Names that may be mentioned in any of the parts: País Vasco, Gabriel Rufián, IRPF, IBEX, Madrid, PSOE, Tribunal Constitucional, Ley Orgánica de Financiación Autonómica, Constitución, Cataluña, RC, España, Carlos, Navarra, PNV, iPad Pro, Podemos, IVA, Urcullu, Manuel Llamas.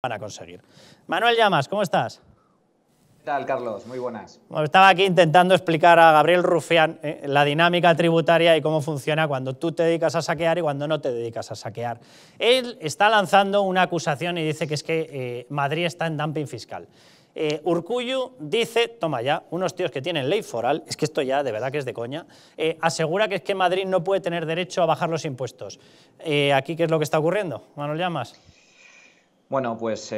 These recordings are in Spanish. van a conseguir. Manuel Llamas, ¿cómo estás? ¿Qué tal, Carlos? Muy buenas. Bueno, estaba aquí intentando explicar a Gabriel Rufián la dinámica tributaria y cómo funciona cuando tú te dedicas a saquear y cuando no te dedicas a saquear. Él está lanzando una acusación y dice que es que Madrid está en dumping fiscal. Urcullu dice, toma ya, unos tíos que tienen ley foral, es que esto ya de verdad que es de coña, asegura que es que Madrid no puede tener derecho a bajar los impuestos. ¿Aquí qué es lo que está ocurriendo, Manuel Llamas? Bueno, pues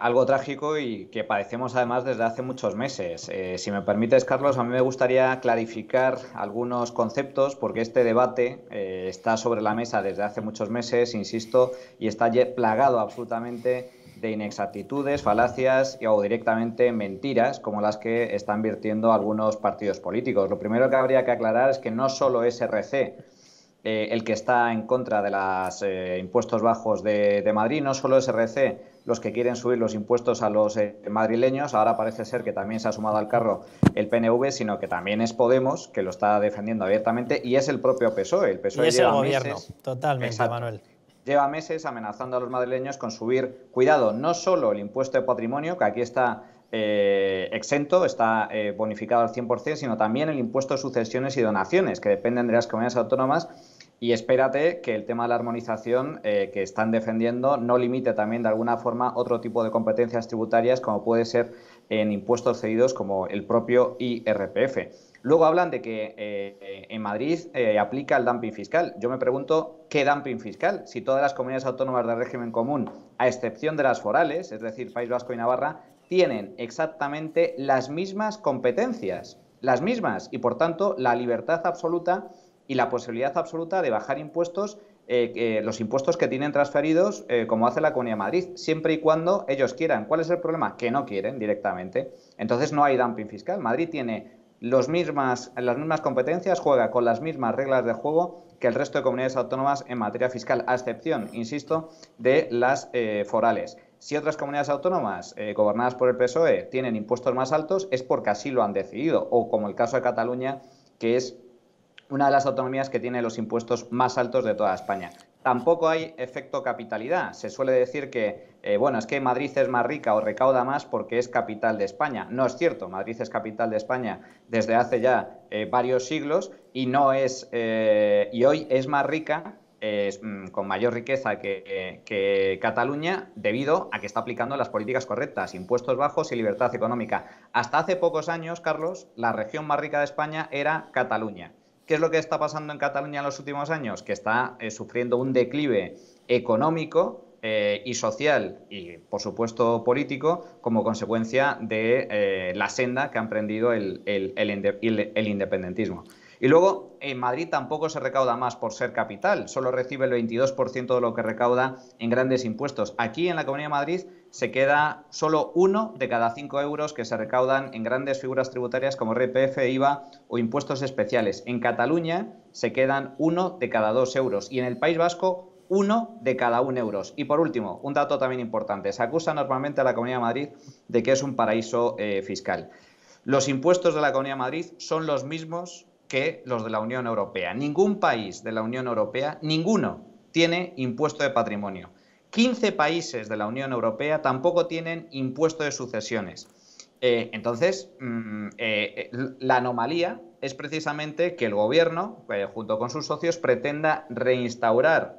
algo trágico y que padecemos además desde hace muchos meses. Si me permites, Carlos, a mí me gustaría clarificar algunos conceptos porque este debate está sobre la mesa desde hace muchos meses, insisto, y está plagado absolutamente de inexactitudes, falacias o directamente mentiras como las que están vertiendo algunos partidos políticos. Lo primero que habría que aclarar es que no solo es RC el que está en contra de los impuestos bajos de Madrid, no solo es RC los que quieren subir los impuestos a los madrileños, ahora parece ser que también se ha sumado al carro el PNV, sino que también es Podemos, que lo está defendiendo abiertamente, y es el propio PSOE. El PSOE y es el gobierno, totalmente, exacto, Manuel. Lleva meses amenazando a los madrileños con subir, cuidado, no solo el impuesto de patrimonio, que aquí está exento, está bonificado al 100%, sino también el impuesto de sucesiones y donaciones, que dependen de las comunidades autónomas. Y espérate que el tema de la armonización que están defendiendo no limite también de alguna forma otro tipo de competencias tributarias como puede ser en impuestos cedidos como el propio IRPF. Luego hablan de que en Madrid aplica el dumping fiscal. Yo me pregunto, ¿qué dumping fiscal? Si todas las comunidades autónomas de régimen común, a excepción de las forales, es decir, País Vasco y Navarra, tienen exactamente las mismas competencias, las mismas, y por tanto la libertad absoluta y la posibilidad absoluta de bajar impuestos, los impuestos que tienen transferidos, como hace la Comunidad de Madrid, siempre y cuando ellos quieran. ¿Cuál es el problema? Que no quieren directamente. Entonces no hay dumping fiscal. Madrid tiene las mismas competencias, juega con las mismas reglas de juego que el resto de comunidades autónomas en materia fiscal, a excepción, insisto, de las forales. Si otras comunidades autónomas gobernadas por el PSOE tienen impuestos más altos es porque así lo han decidido, o como el caso de Cataluña, que es una de las autonomías que tiene los impuestos más altos de toda España. Tampoco hay efecto capitalidad. Se suele decir que, bueno, es que Madrid es más rica o recauda más porque es capital de España. No es cierto. Madrid es capital de España desde hace ya varios siglos y no es y hoy es más rica, con mayor riqueza que Cataluña, debido a que está aplicando las políticas correctas, impuestos bajos y libertad económica. Hasta hace pocos años, Carlos, la región más rica de España era Cataluña. ¿Qué es lo que está pasando en Cataluña en los últimos años? Que está sufriendo un declive económico y social y, por supuesto, político como consecuencia de la senda que ha emprendido el independentismo. Y luego, en Madrid tampoco se recauda más por ser capital, solo recibe el 22% de lo que recauda en grandes impuestos. Aquí, en la Comunidad de Madrid, se queda solo 1 de cada 5 euros que se recaudan en grandes figuras tributarias como IRPF, IVA o impuestos especiales. En Cataluña se quedan 1 de cada 2 euros y en el País Vasco 1 de cada 1 euro. Y por último, un dato también importante, se acusa normalmente a la Comunidad de Madrid de que es un paraíso fiscal. Los impuestos de la Comunidad de Madrid son los mismos que los de la Unión Europea. Ningún país de la Unión Europea, ninguno, tiene impuesto de patrimonio. 15 países de la Unión Europea tampoco tienen impuesto de sucesiones. Entonces, la anomalía es precisamente que el gobierno, junto con sus socios, pretenda reinstaurar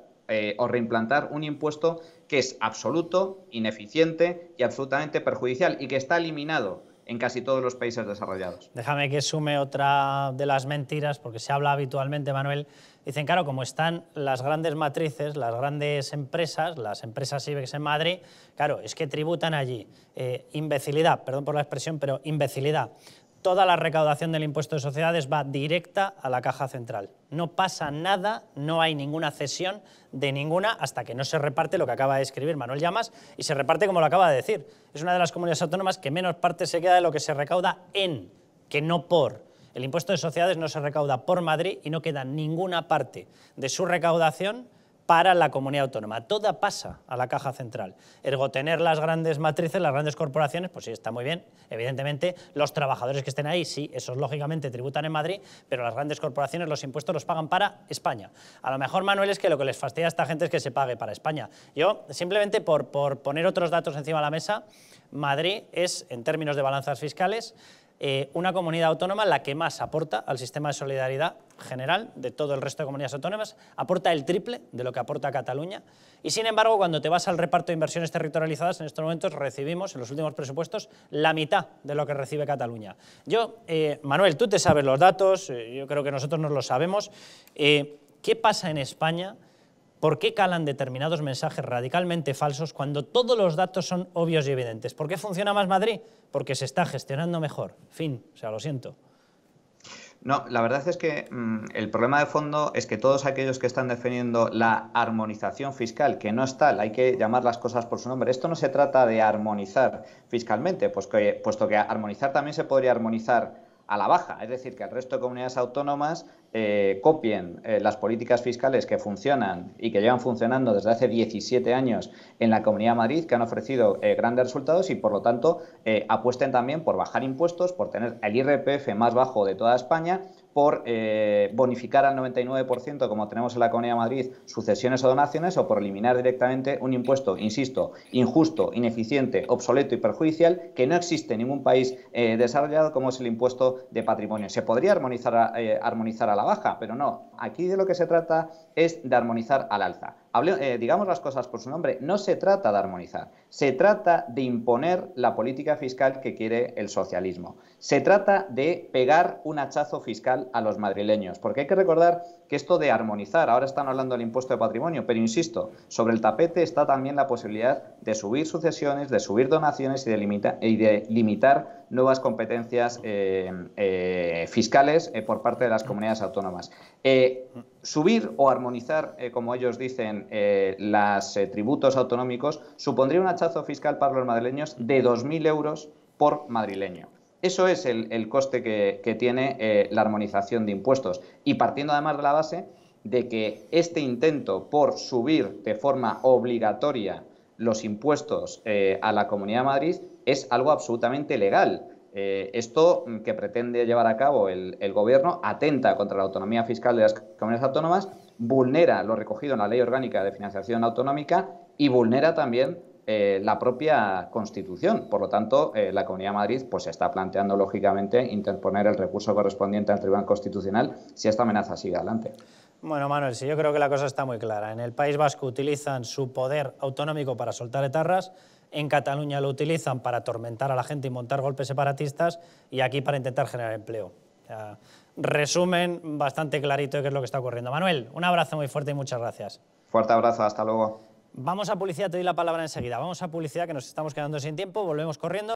o reimplantar un impuesto que es absoluto, ineficiente y absolutamente perjudicial y que está eliminado en casi todos los países desarrollados. Déjame que sume otra de las mentiras, porque se habla habitualmente, Manuel. Dicen, claro, como están las grandes matrices, las grandes empresas, las empresas IBEX en Madrid, claro, es que tributan allí. Imbecilidad, perdón por la expresión, pero imbecilidad. Toda la recaudación del impuesto de sociedades va directa a la caja central. No pasa nada, no hay ninguna cesión de ninguna hasta que no se reparte lo que acaba de escribir Manuel Llamas y se reparte como lo acaba de decir. Es una de las comunidades autónomas que menos parte se queda de lo que se recauda en, que no por. El impuesto de sociedades no se recauda por Madrid y no queda ninguna parte de su recaudación para la comunidad autónoma. Toda pasa a la caja central. Ergo, tener las grandes matrices, las grandes corporaciones, pues sí, está muy bien. Evidentemente, los trabajadores que estén ahí, sí, esos lógicamente tributan en Madrid, pero las grandes corporaciones los impuestos los pagan para España. A lo mejor, Manuel, es que lo que les fastidia a esta gente es que se pague para España. Yo, simplemente por poner otros datos encima de la mesa, Madrid es, en términos de balanzas fiscales, una comunidad autónoma la que más aporta al sistema de solidaridad general de todo el resto de comunidades autónomas, aporta el triple de lo que aporta Cataluña, y sin embargo cuando te vas al reparto de inversiones territorializadas en estos momentos recibimos en los últimos presupuestos la mitad de lo que recibe Cataluña. Yo, Manuel, tú te sabes los datos, yo creo que nosotros nos los sabemos, ¿qué pasa en España? ¿Por qué calan determinados mensajes radicalmente falsos cuando todos los datos son obvios y evidentes? ¿Por qué funciona más Madrid? Porque se está gestionando mejor. Fin, o sea, lo siento. No, la verdad es que el problema de fondo es que todos aquellos que están defendiendo la armonización fiscal, que no es tal, hay que llamar las cosas por su nombre. Esto no se trata de armonizar fiscalmente, pues que, puesto que armonizar también se podría armonizar a la baja, es decir, que el resto de comunidades autónomas copien las políticas fiscales que funcionan y que llevan funcionando desde hace 17 años en la Comunidad de Madrid, que han ofrecido grandes resultados y, por lo tanto, apuesten también por bajar impuestos, por tener el IRPF más bajo de toda España, por bonificar al 99%, como tenemos en la Comunidad de Madrid, sucesiones o donaciones, o por eliminar directamente un impuesto, insisto, injusto, ineficiente, obsoleto y perjudicial, que no existe en ningún país desarrollado, como es el impuesto de patrimonio. Se podría armonizar a la baja, pero no. Aquí de lo que se trata es de armonizar al alza. Digamos las cosas por su nombre, no se trata de armonizar, se trata de imponer la política fiscal que quiere el socialismo. Se trata de pegar un hachazo fiscal a los madrileños, porque hay que recordar que esto de armonizar, ahora están hablando del impuesto de patrimonio, pero insisto, sobre el tapete está también la posibilidad de subir sucesiones, de subir donaciones y de limitar nuevas competencias fiscales por parte de las comunidades autónomas. Subir o armonizar, como ellos dicen, los tributos autonómicos supondría un hachazo fiscal para los madrileños de 2.000 euros por madrileño. Eso es el coste que tiene la armonización de impuestos. Y partiendo además de la base de que este intento por subir de forma obligatoria los impuestos a la Comunidad de Madrid es algo absolutamente legal. Esto que pretende llevar a cabo el Gobierno atenta contra la autonomía fiscal de las comunidades autónomas, vulnera lo recogido en la Ley Orgánica de Financiación Autonómica y vulnera también la propia Constitución. Por lo tanto, la Comunidad de Madrid pues, está planteando, lógicamente, interponer el recurso correspondiente al Tribunal Constitucional si esta amenaza sigue adelante. Bueno, Manuel, sí, yo creo que la cosa está muy clara. En el País Vasco utilizan su poder autonómico para soltar etarras, en Cataluña lo utilizan para atormentar a la gente y montar golpes separatistas, y aquí para intentar generar empleo. O sea, resumen bastante clarito de qué es lo que está ocurriendo. Manuel, un abrazo muy fuerte y muchas gracias. Fuerte abrazo, hasta luego. Vamos a publicidad, te doy la palabra enseguida. Vamos a publicidad, que nos estamos quedando sin tiempo, volvemos corriendo.